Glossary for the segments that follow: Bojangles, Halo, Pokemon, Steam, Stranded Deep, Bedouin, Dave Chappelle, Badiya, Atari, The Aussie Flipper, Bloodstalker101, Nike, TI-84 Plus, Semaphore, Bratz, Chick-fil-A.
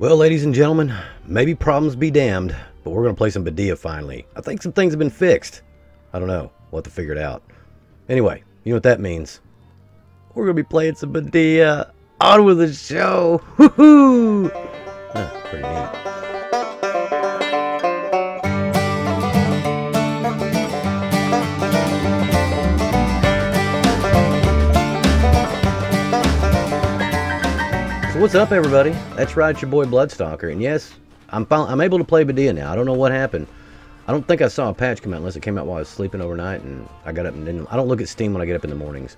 Well, ladies and gentlemen, maybe problems be damned, but we're going to play some Badiya finally. I think some things have been fixed. I don't know. We'll have to figure it out. Anyway, you know what that means. We're going to be playing some Badiya. On with the show! Woohoo! Pretty neat. What's up, everybody? That's right, it's your boy Bloodstalker, and yes, I'm able to play Badiya now. I don't know what happened. I don't think I saw a patch come out unless it came out while I was sleeping overnight, and I got up and didn't. I don't look at Steam when I get up in the mornings.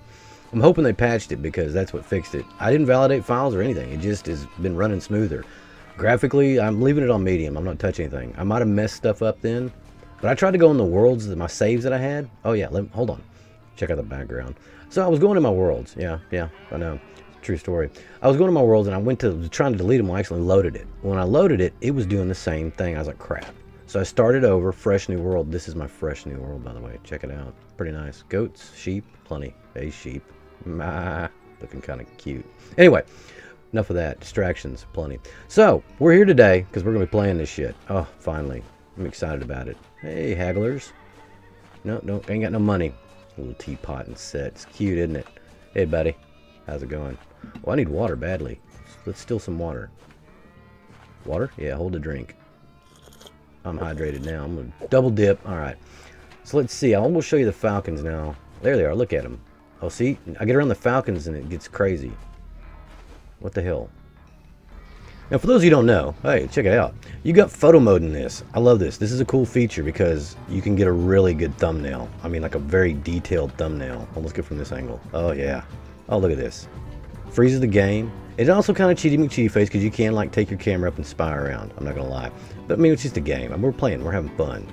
I'm hoping they patched it because that's what fixed it. I didn't validate files or anything. It just has been running smoother. Graphically, I'm leaving it on medium. I'm not touching anything. I might have messed stuff up then, but I tried to go in the worlds, my saves that I had. Oh yeah, hold on. Check out the background. So I was going in my worlds. Yeah, I know. True story. I was going to my worlds and I went to trying to delete them. Well, I actually loaded it. When I loaded it, it was doing the same thing. I was like, crap. So I started over, fresh new world. This is my fresh new world, by the way. Check it out. Pretty nice. Goats, sheep, plenty. A sheep. Looking kind of cute. Anyway, enough of that. Distractions, plenty. So we're here today because we're going to be playing this shit. Oh, finally. I'm excited about it. Hey, hagglers. No, ain't got no money. A little teapot and set. It's cute, isn't it? Hey, buddy. How's it going? Well, I need water badly. Let's steal some water. Water? Yeah, hold a drink. I'm hydrated now. I'm going to double dip. All right. So let's see. I'll almost show you the falcons now. There they are. Look at them. Oh, see? I get around the falcons and it gets crazy. What the hell? Now, for those of you who don't know, hey, check it out. You got photo mode in this. I love this. This is a cool feature because you can get a really good thumbnail. I mean, like a very detailed thumbnail. Oh, let's get from this angle. Oh, yeah. Oh, look at this. Freezes the game. It's also kind of cheaty-face because you can like take your camera up and spy around. I'm not gonna lie, but I mean it's just a game. We're playing. We're having fun.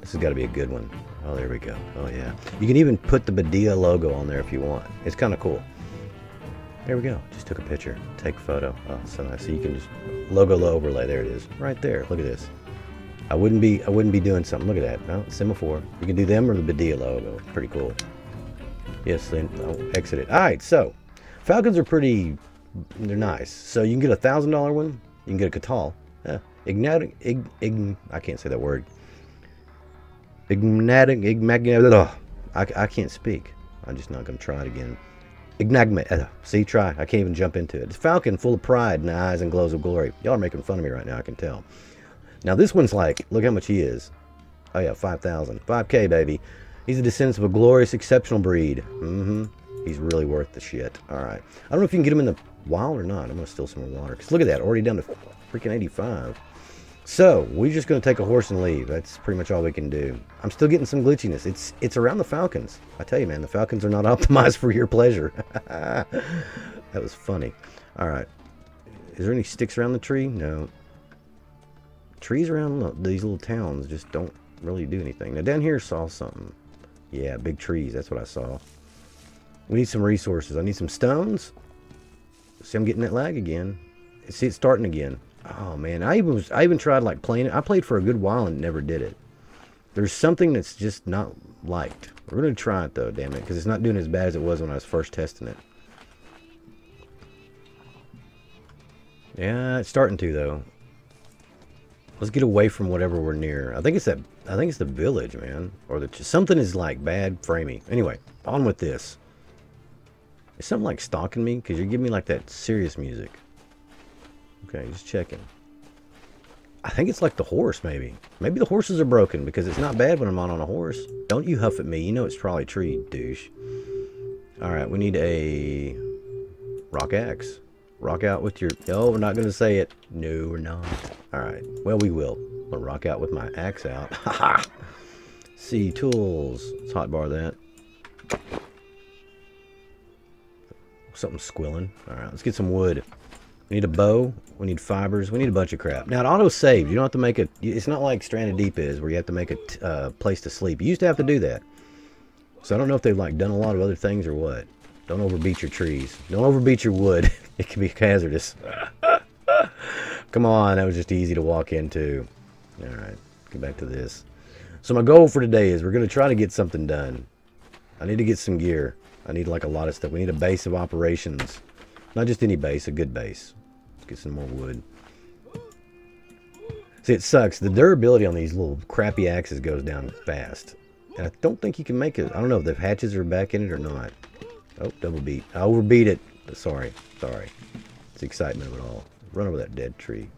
This has got to be a good one. Oh, there we go. Oh yeah. You can even put the Badiya logo on there if you want. It's kind of cool. There we go. Just took a picture. Take photo. Oh, so nice. So you can just logo overlay. There it is. Right there. Look at this. I wouldn't be doing something. Look at that. No, Semaphore. You can do them or the Badiya logo. Pretty cool. Yes. Then I'll exit it. All right. So. Falcons are pretty, they're nice. So you can get a $1,000 one, you can get a Catal. I can't say that word. I can't speak. I'm just not gonna try it again. See, try, I can't even jump into it. It's Falcon full of pride and eyes and glows of glory. Y'all are making fun of me right now, I can tell. Now this one's like, look how much he is. Oh yeah, 5,000, 5K baby. He's a descendant of a glorious, exceptional breed. Mm-hmm. He's really worth the shit. All right. I don't know if you can get him in the wild or not. I'm going to steal some more water. Because look at that. Already down to freaking 85. So, we're just going to take a horse and leave. That's pretty much all we can do. I'm still getting some glitchiness. It's around the falcons. I tell you, man. The falcons are not optimized for your pleasure. That was funny. All right. Is there any sticks around the tree? No. Trees around these little towns just don't really do anything. Now, down here I saw something. Yeah, big trees. That's what I saw. We need some resources. I need some stones. See, I'm getting that lag again. See, it's starting again. Oh man, I even tried like playing it. I played for a good while and never did it. There's something that's just not liked. We're gonna try it though, damn it, because it's not doing as bad as it was when I was first testing it. Yeah, it's starting to though. Let's get away from whatever we're near. I think it's the village, man, or the something is like bad framing. Anyway, on with this. Is something like stalking me? Because you're giving me like that serious music. Okay, just checking. I think it's like the horse, maybe. Maybe the horses are broken because it's not bad when I'm on a horse. Don't you huff at me. You know it's probably tree, douche. Alright, we need a rock axe. Rock out with your... Oh, we're not going to say it. No, we're not. Alright, well, we will. I'm going to rock out with my axe out. Haha! See, tools. Let's hotbar that. Something squilling. All right, let's get some wood. We need a bow. We need fibers. We need a bunch of crap. Now, it auto-saved. You don't have to make a... It's not like Stranded Deep is, where you have to make a place to sleep. You used to have to do that. So I don't know if they've like done a lot of other things or what. Don't overbeat your trees. Don't overbeat your wood. It can be hazardous. Come on, that was just easy to walk into. All right, get back to this. So my goal for today is we're going to try to get something done. I need to get some gear. I need like a lot of stuff. We need a base of operations. Not just any base, a good base. get some more wood. See, it sucks. The durability on these little crappy axes goes down fast. And I don't think you can make it. I don't know if the hatches are back in it or not. Oh, double beat. I overbeat it. Sorry. Sorry. It's the excitement of it all. Run over that dead tree.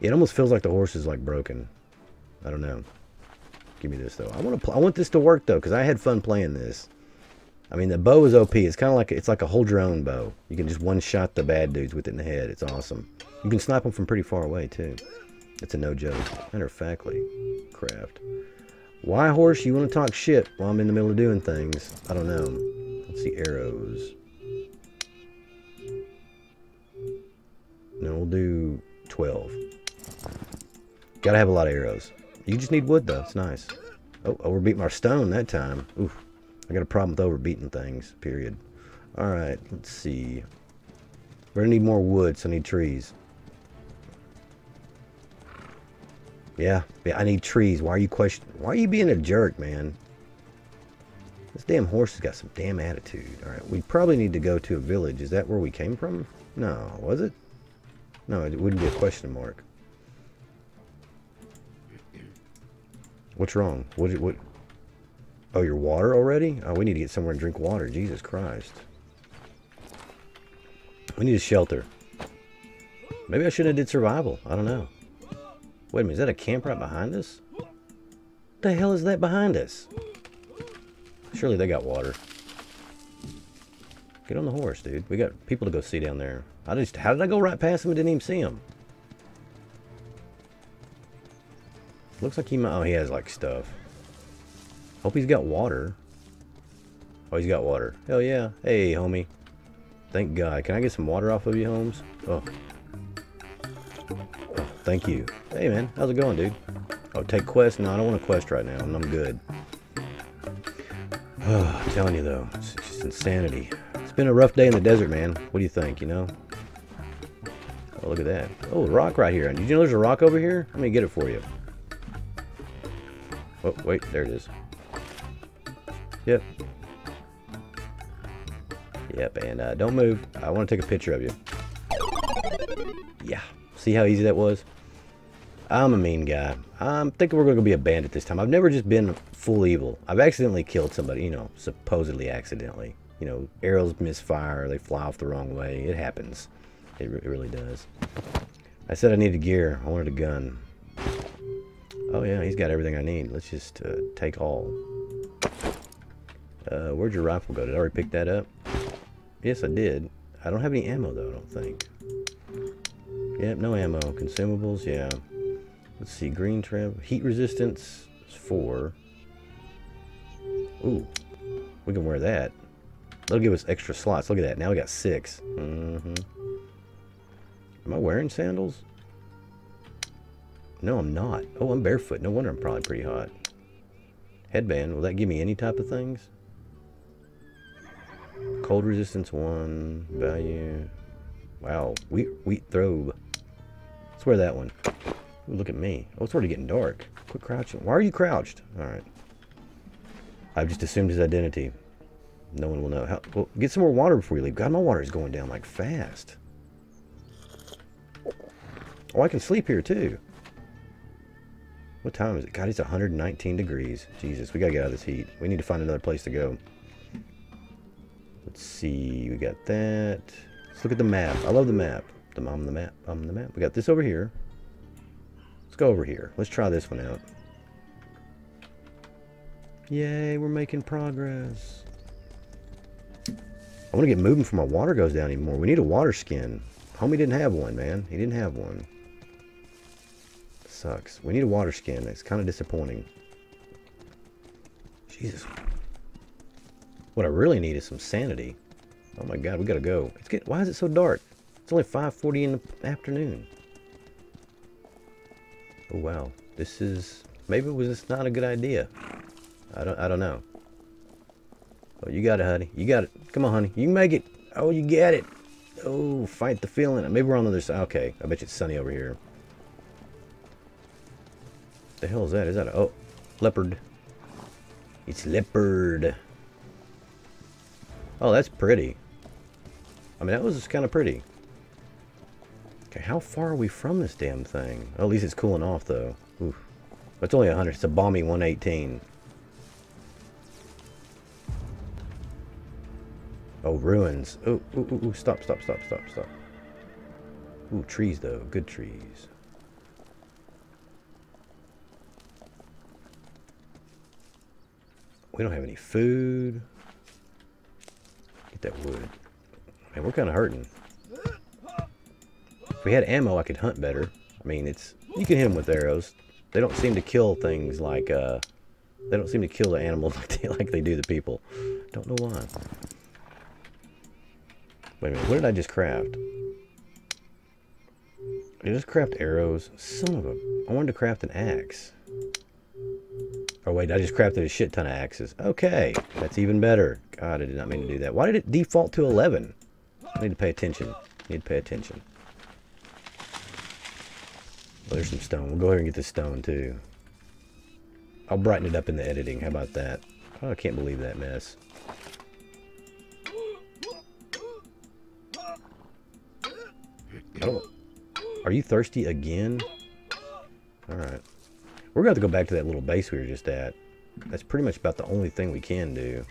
It almost feels like the horse is like broken. I don't know. Give me this though. I want this to work though, because I had fun playing this. I mean, the bow is OP. It's kind of like a hold your own bow. You can just one shot the bad dudes with it in the head. It's awesome. You can snipe them from pretty far away too. It's a no joke. Matter of factly, craft. Why horse? You want to talk shit while I'm in the middle of doing things? I don't know. Let's see, arrows. No, we'll do 12. Gotta have a lot of arrows. You just need wood though. It's nice. Oh, overbeat my stone that time. Oof. I got a problem with overbeating things, period. Alright, let's see. We're gonna need more wood, so I need trees. Yeah, I need trees. Why are you being a jerk, man? This damn horse has got some damn attitude. Alright, we probably need to go to a village. Is that where we came from? No, was it? No, it wouldn't be a question mark. What's wrong? What? Oh, your water already? Oh, we need to get somewhere and drink water. Jesus Christ. We need a shelter. Maybe I shouldn't have did survival. I don't know. Wait a minute, is that a camp right behind us? What the hell is that behind us? Surely they got water. Get on the horse, dude. We got people to go see down there. How did I go right past him and didn't even see him? Looks like he might... Oh, he has, like, stuff. Hope he's got water. Oh, he's got water. Hell yeah. Hey, homie. Thank God. Can I get some water off of you, Holmes? Oh. Oh, thank you. Hey, man. How's it going, dude? Oh, take quest? No, I don't want a quest right now. I'm good. Oh, I'm telling you, though. It's just insanity. It's been a rough day in the desert, man. What do you think, you know? Oh, look at that. Oh, a rock right here. Did you know there's a rock over here? Let me get it for you. Oh, wait. There it is. Yep. Yep, and don't move. I want to take a picture of you. Yeah. See how easy that was? I'm a mean guy. I'm thinking we're going to be a bandit this time. I've never just been full evil. I've accidentally killed somebody, you know, supposedly accidentally. You know, arrows misfire. They fly off the wrong way. It happens. It really does. I said I needed gear. I wanted a gun. Oh, yeah, he's got everything I need. Let's just take all. Where'd your rifle go? Did I already pick that up? Yes, I did. I don't have any ammo, though, I don't think. Yep, no ammo. Consumables, yeah. Let's see. Green trap. Heat resistance is 4. Ooh. We can wear that. That'll give us extra slots. Look at that. Now we got 6. Mm-hmm. Am I wearing sandals? No, I'm not. Oh, I'm barefoot. No wonder I'm probably pretty hot. Headband. Will that give me any type of things? Cold resistance 1. Value. Wow. Wheat throbe. Let's wear that one. Ooh, look at me. Oh, it's already getting dark. Quit crouching. Why are you crouched? Alright. I've just assumed his identity. No one will know. How, well, get some more water before you leave. God, my water is going down like fast. Oh, I can sleep here too. What time is it? God, it's 119 degrees. Jesus, we gotta get out of this heat. We need to find another place to go. Let's see. We got that. Let's look at the map. I love the map. I'm the map. We got this over here. Let's go over here. Let's try this one out. Yay, we're making progress. I want to get moving before my water goes down anymore. We need a water skin. Homie didn't have one, man. He didn't have one. Sucks. We need a water skin. It's kind of disappointing. Jesus. What I really need is some sanity. Oh my God, we gotta go. Why is it so dark? It's only 5:40 in the afternoon. Oh wow. This is maybe this not a good idea. I don't know. Oh, you got it, honey. You got it. Come on, honey. You can make it. Oh, you got it. Oh, fight the feeling. Maybe we're on the other side. Okay, I bet you it's sunny over here. The hell is that? Is that a leopard? It's leopard. Oh, that's pretty. I mean, that was just kind of pretty. Okay, how far are we from this damn thing? Well, at least it's cooling off, though. Oof. It's only 100. It's a balmy 118. Oh, ruins. Oh, ooh, ooh, stop. Ooh, trees, though. Good trees. We don't have any food. Get that wood. Man, we're kind of hurting. If we had ammo, I could hunt better. I mean, it's... You can hit them with arrows. They don't seem to kill things like, They don't seem to kill the animals like they do the people. Don't know why. Wait a minute, what did I just craft? Did I just craft arrows? Son of a... I wanted to craft an axe. Oh wait, I just crafted a shit ton of axes. Okay, that's even better. God, I did not mean to do that. Why did it default to 11? I need to pay attention. Well, there's some stone. We'll go ahead and get this stone too. I'll brighten it up in the editing. How about that? Oh, I can't believe that mess. Oh, are you thirsty again? All right. We're going to have to go back to that little base we were just at. That's pretty much about the only thing we can do.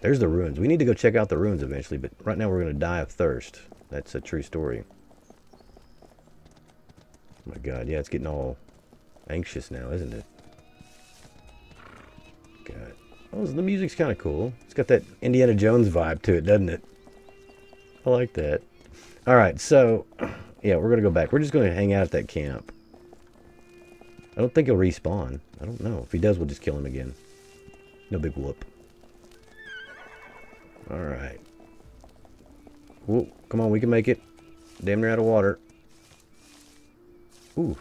There's the ruins. We need to go check out the ruins eventually, but right now we're going to die of thirst. That's a true story. Oh my God, yeah, it's getting all anxious now, isn't it? God. Oh, the music's kind of cool. It's got that Indiana Jones vibe to it, doesn't it? I like that. All right, so, yeah, we're going to go back. We're just going to hang out at that camp. I don't think he'll respawn. I don't know. If he does, we'll just kill him again. No big whoop. Alright. Whoop. Come on, we can make it. Damn near out of water. Ooh.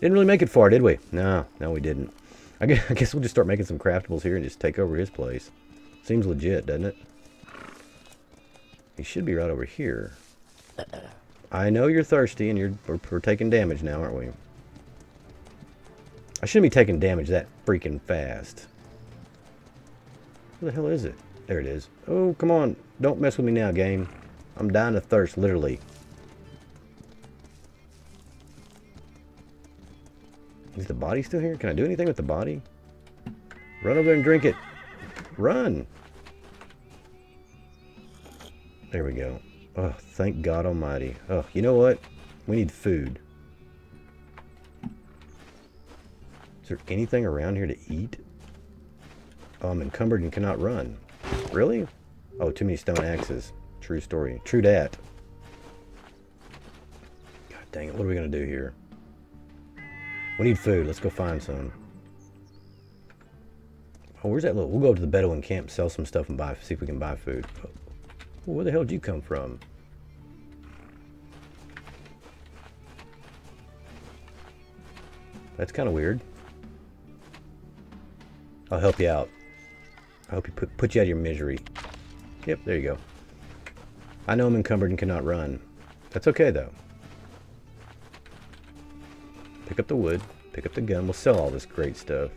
Didn't really make it far, did we? No, we didn't. I guess we'll just start making some craftables here and just take over his place. Seems legit, doesn't it? He should be right over here. I know you're thirsty and we're taking damage now, aren't we? I shouldn't be taking damage that freaking fast. Where the hell is it? There it is. Oh, come on. Don't mess with me now, game. I'm dying of thirst, literally. Is the body still here? Can I do anything with the body? Run over there and drink it. Run! There we go. Oh, thank God almighty. Oh, you know what? We need food. Is there anything around here to eat? Oh, I'm encumbered and cannot run. Really? Oh, too many stone axes. True story. True dat. God dang it. What are we going to do here? We need food. Let's go find some. Oh, where's that little... We'll go to the Bedouin camp, sell some stuff, and buy. See if we can buy food. Oh, where the hell did you come from? That's kind of weird. I'll help you out. I hope you put you out of your misery. Yep, there you go. I know I'm encumbered and cannot run. That's okay, though. Pick up the wood. Pick up the gun. We'll sell all this great stuff.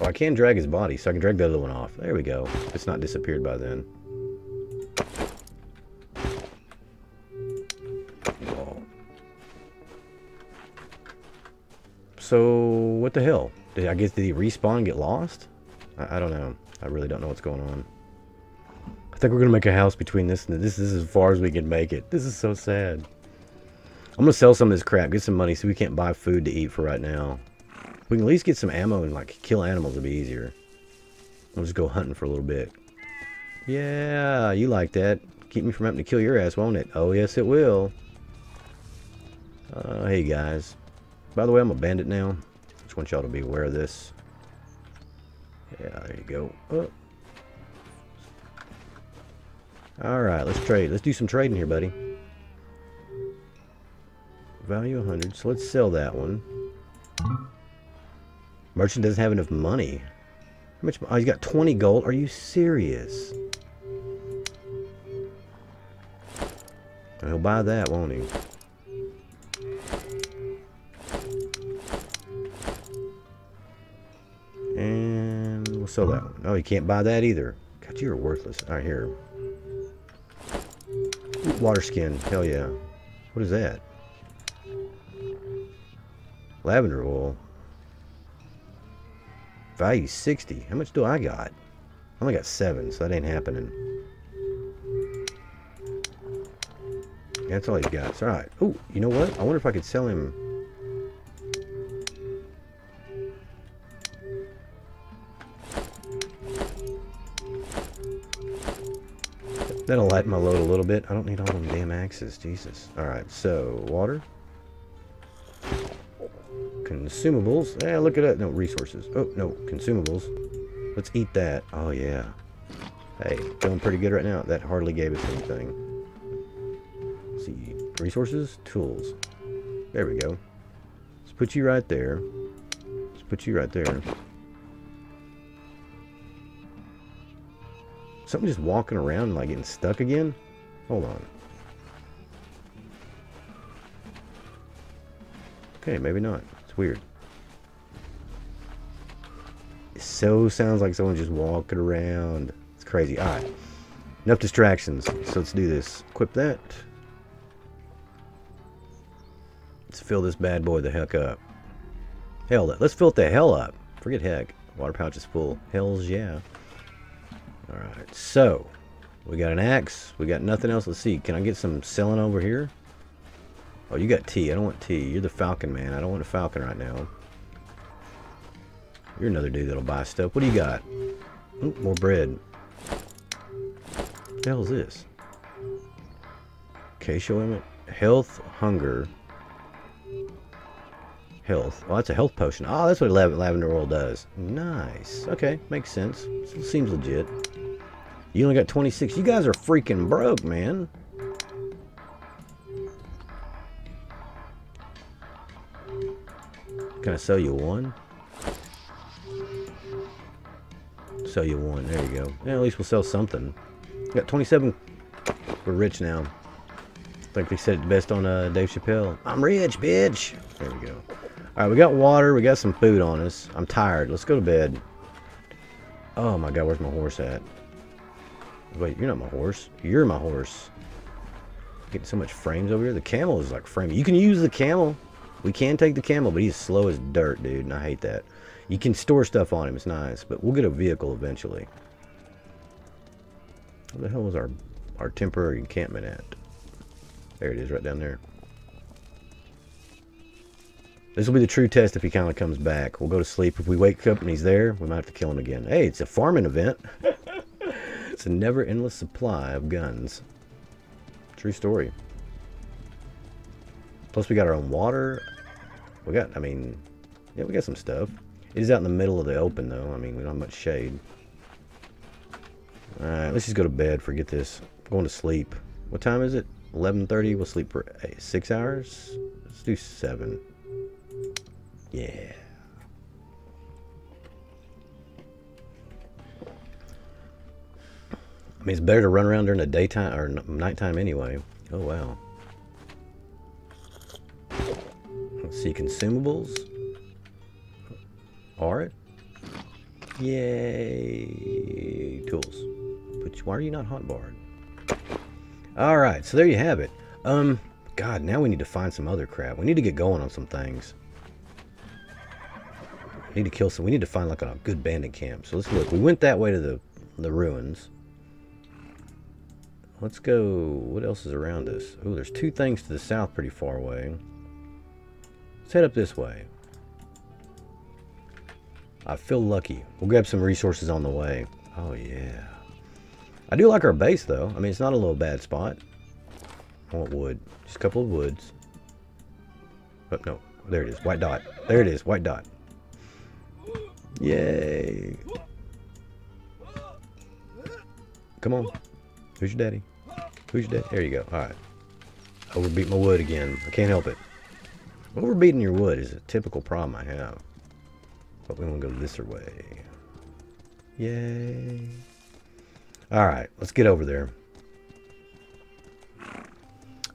Oh, I can drag his body, so I can drag the other one off. There we go. It's not disappeared by then. So, what the hell? Did he respawn and get lost? I don't know. I really don't know what's going on. I think we're going to make a house between this and this. This is as far as we can make it. This is so sad. I'm going to sell some of this crap. Get some money so we can't buy food to eat for right now. We can at least get some ammo and, like, kill animals. It'll be easier. I'll just go hunting for a little bit. Yeah, you like that. Keep me from having to kill your ass, won't it? Oh, yes, it will. Hey, guys. By the way, I'm a bandit now. I just want y'all to be aware of this. Yeah, there you go. Oh. Alright, let's trade. Let's do some trading here, buddy. Value 100, so let's sell that one. Merchant doesn't have enough money. How much? Oh, he's got 20 gold. Are you serious? He'll buy that, won't he? And we'll sell that one. Oh, you can't buy that either. God, you're worthless. All right, here. Water skin. Hell yeah. What is that? Lavender oil. Value 60. How much do I got? I only got 7, so that ain't happening. That's all he's got. It's alright. Oh, you know what? I wonder if I could sell him. That'll lighten my load a little bit. I don't need all them damn axes. Jesus. Alright, so water. Consumables. Eh, look at that. No, resources. Oh, no. Consumables. Let's eat that. Oh, yeah. Hey, feeling pretty good right now. That hardly gave us anything. Let's see. Resources. Tools. There we go. Let's put you right there. Let's put you right there. Something just walking around like getting stuck again? Hold on. Okay, maybe not. It's weird. It so sounds like someone just walking around. It's crazy. Alright. Enough distractions. So let's do this. Equip that. Let's fill this bad boy the heck up. Hell, let's fill it the hell up. Forget heck. Water pouch is full. Hells yeah. Alright, so we got an axe, we got nothing else. Let's see, can I get some selling over here? Oh, you got tea. I don't want tea. You're the falcon man. I don't want a falcon right now. You're another dude that'll buy stuff. What do you got? Ooh, more bread. What the hell is this? Acacia ointment. Health, hunger, health. Oh, that's a health potion. Oh, that's what lavender oil does. Nice. Okay, makes sense. Seems legit. You only got 26. You guys are freaking broke, man. Can I sell you one? Sell you one. There you go. Yeah, at least we'll sell something. We got 27. We're rich now. I think they said it best on Dave Chappelle. I'm rich, bitch. There we go. Alright, we got water. We got some food on us. I'm tired. Let's go to bed. Oh my god, where's my horse at? Wait, you're not my horse. You're my horse. Getting so much frames over here. The camel is like framing. You can use the camel. We can take the camel, but he's slow as dirt, dude, and I hate that. You can store stuff on him. It's nice, but we'll get a vehicle eventually. Where the hell was our temporary encampment at? There it is, right down there. This will be the true test if he kind of comes back. We'll go to sleep. If we wake up and he's there, we might have to kill him again. Hey, it's a farming event. It's a never-endless supply of guns. True story. Plus, we got our own water. We got, I mean, yeah, we got some stuff. It is out in the middle of the open, though. I mean, we don't have much shade. All right, let's just go to bed. Forget this. I'm going to sleep. What time is it? 11:30. We'll sleep for 6 hours. Let's do 7. Yeah. I mean, it's better to run around during the daytime or nighttime anyway. Oh, wow. Let's see. Consumables. Are it? Yay. Tools. But why are you not hotbarred? All right. So there you have it. God, now we need to find some other crap. We need to get going on some things. Need to kill some. We need to find like a good bandit camp. So let's look. We went that way to the ruins. Let's go. What else is around us? Oh, there's 2 things to the south, pretty far away. Let's head up this way. I feel lucky. We'll grab some resources on the way. Oh yeah. I do like our base though. I mean, it's not a little bad spot. I want wood. Just a couple of woods. Oh no, there it is. White dot. There it is. White dot. Yay. Come on. Who's your daddy? Who's your daddy? There you go. Alright. Overbeat my wood again. I can't help it. Overbeating your wood is a typical problem I have. But we want to go this way. Yay. Alright. Let's get over there.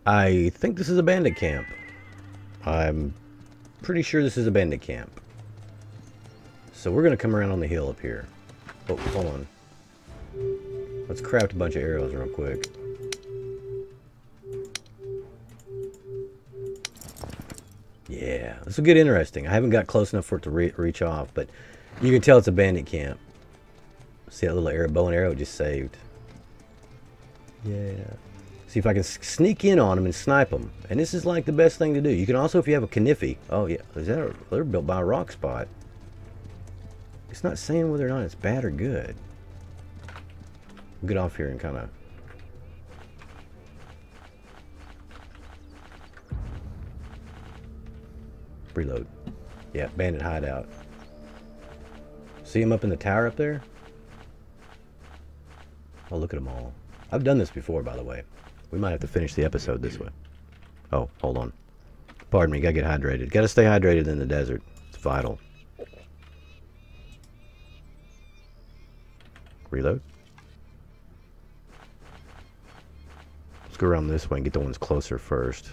I think this is a bandit camp. I'm pretty sure this is a bandit camp. So we're going to come around on the hill up here. Oh, hold on. Let's craft a bunch of arrows real quick. Yeah, this will get interesting. I haven't got close enough for it to reach off, but you can tell it's a bandit camp. See that little arrow, bow and arrow just saved. Yeah. See if I can sneak in on them and snipe them. And this is like the best thing to do. You can also, if you have a Kniffy. Oh, yeah. Is that a, they're built by a rock spot. It's not saying whether or not it's bad or good. We'll get off here and kind of... reload. Yeah, bandit hideout. See him up in the tower up there? Oh, look at them all. I've done this before, by the way. We might have to finish the episode this way. Oh, hold on. Pardon me, gotta get hydrated. Gotta stay hydrated in the desert. It's vital. Reload. Let's go around this way and get the ones closer first.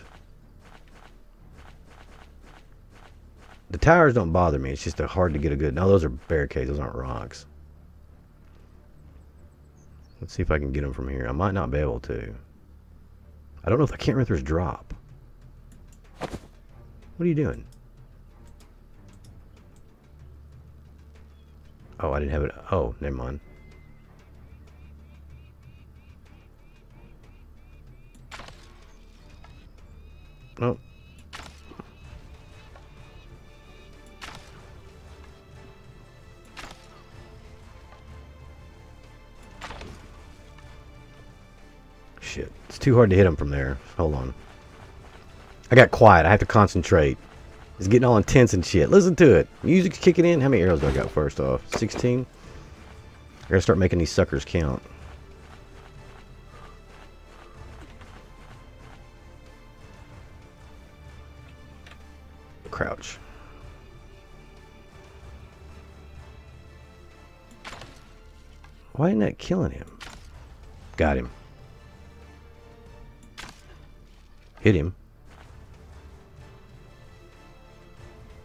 The towers don't bother me. It's just they're hard to get a good... No, those are barricades. Those aren't rocks. Let's see if I can get them from here. I might not be able to. I don't know if I can't remember if there's drop. What are you doing? Oh, I didn't have it. Oh, never mind. Oh. Shit. It's too hard to hit him from there. Hold on. I got quiet. I have to concentrate. It's getting all intense and shit. Listen to it. Music's kicking in. How many arrows do I got first off? 16? I gotta start making these suckers count. Crouch. Why isn't that killing him? Got him. Hit him.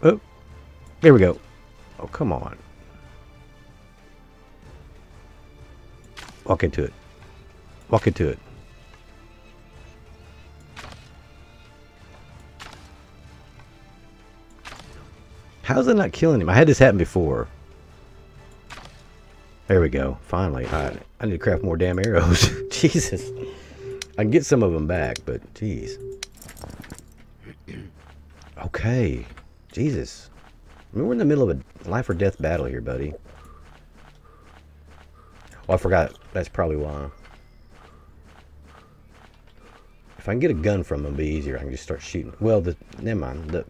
Oh, there we go. Oh, come on. Walk into it. Walk into it. How's that not killing him? I had this happen before. There we go. Finally. I need to craft more damn arrows. Jesus. I can get some of them back, but geez. Okay. Jesus. I mean, we're in the middle of a life or death battle here, buddy. Oh, I forgot. That's probably why. If I can get a gun from them, it'll be easier. I can just start shooting. Well, the... Never mind. The...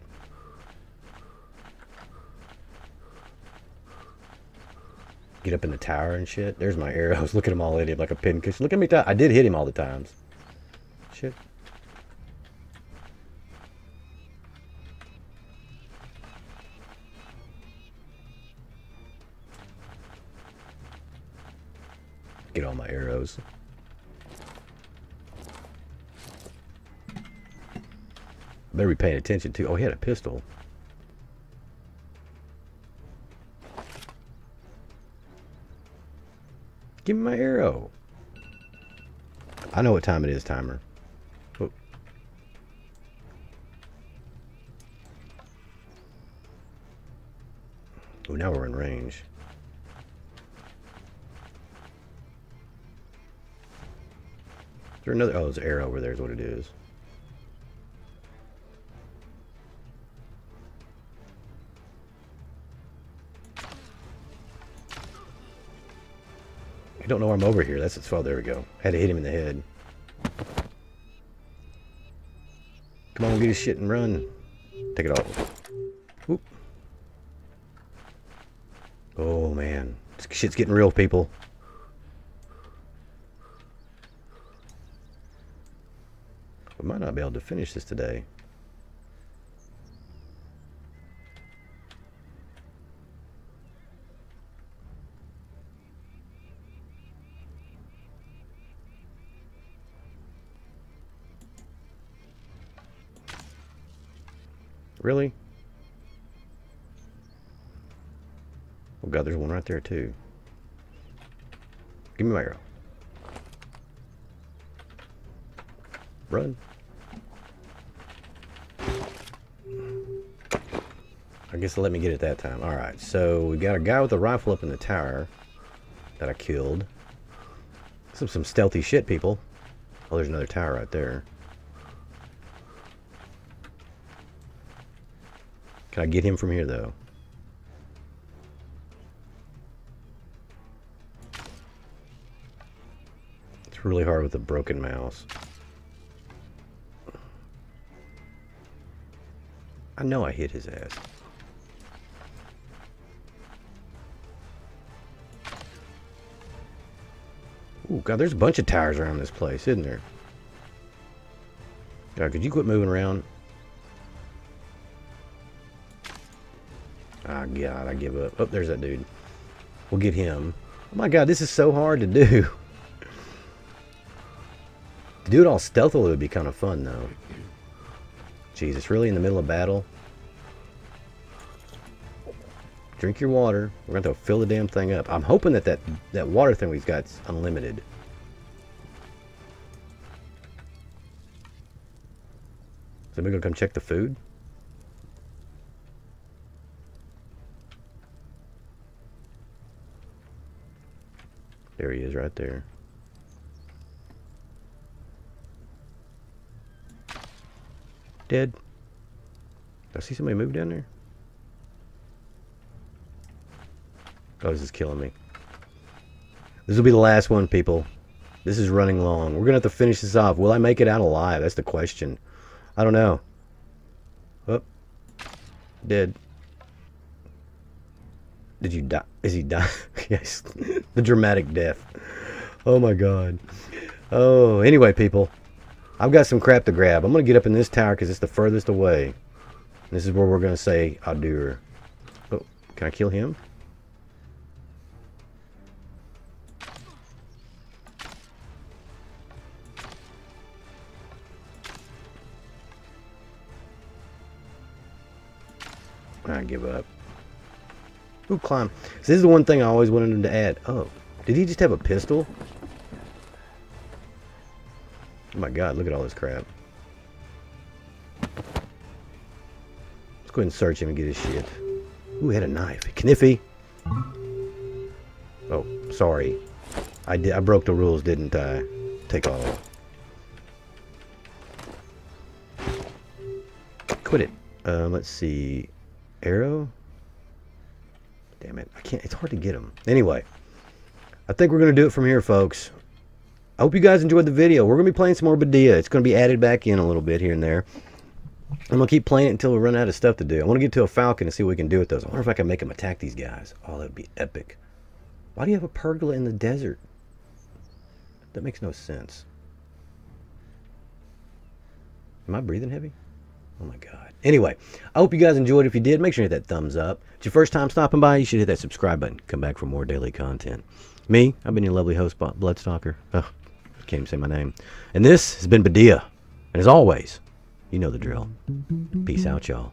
Get up in the tower and shit. There's my arrows. Look at them all at him like a pincushion. Look at me. I did hit him all the times. Shit. Get all my arrows. Better be paying attention too. Oh, he had a pistol. Give me my arrow. I know what time it is, timer. Oh, now we're in range. Is there another? Oh, there's an arrow over there is what it is. I don't know why I'm over here. That's its fault. There we go. Had to hit him in the head. Come on, we'll get his shit and run. Take it off. Whoop. Oh, man. This shit's getting real, people. We might not be able to finish this today. Really? Oh god, there's one right there too. Give me my arrow. Run. I guess it let me get it that time. Alright, so we got a guy with a rifle up in the tower that I killed. Some stealthy shit, people. Oh, there's another tower right there. Can I get him from here, though? It's really hard with a broken mouse. I know I hit his ass. Ooh, God, there's a bunch of tires around this place, isn't there? God, could you quit moving around? Ah, oh, God, I give up. Oh, there's that dude. We'll get him. Oh, my God, this is so hard to do. To do it all stealthily would be kind of fun, though. Jesus, really in the middle of battle? Drink your water. We're going to have to fill the damn thing up. I'm hoping that that water thing we've got is unlimited. Is anybody going to come check the food? There he is right there. Dead. Did I see somebody move down there? Oh, this is killing me. This will be the last one, people. This is running long. We're going to have to finish this off. Will I make it out alive? That's the question. I don't know. Oh. Dead. Did you die? Is he die? Yes. The dramatic death. Oh, my God. Oh, anyway, people. I've got some crap to grab. I'm going to get up in this tower because it's the furthest away. This is where we're going to say adieu. Oh, can I kill him? I give up. Ooh, climb. So this is the one thing I always wanted him to add. Oh, did he just have a pistol? Oh my God, look at all this crap. Let's go ahead and search him and get his shit. Ooh, he had a knife. Kniffy. Oh, sorry. I broke the rules, didn't I? Take all. Quit it. Let's see. Arrow? Damn it. I can't. It's hard to get them. Anyway, I think we're going to do it from here, folks. I hope you guys enjoyed the video. We're going to be playing some more Badiya. It's going to be added back in a little bit here and there. I'm going to keep playing it until we run out of stuff to do. I want to get to a falcon and see what we can do with those. I wonder if I can make them attack these guys. Oh, that would be epic. Why do you have a pergola in the desert? That makes no sense. Am I breathing heavy? Oh my God. Anyway, I hope you guys enjoyed. If you did, make sure you hit that thumbs up. If it's your first time stopping by, you should hit that subscribe button. Come back for more daily content. Me, I've been your lovely host, Bloodstalker. Oh, I can't even say my name. And this has been Badiya. And as always, you know the drill. Peace out, y'all.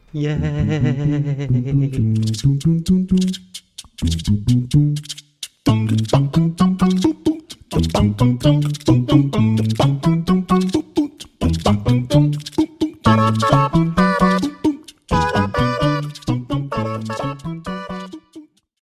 Yay!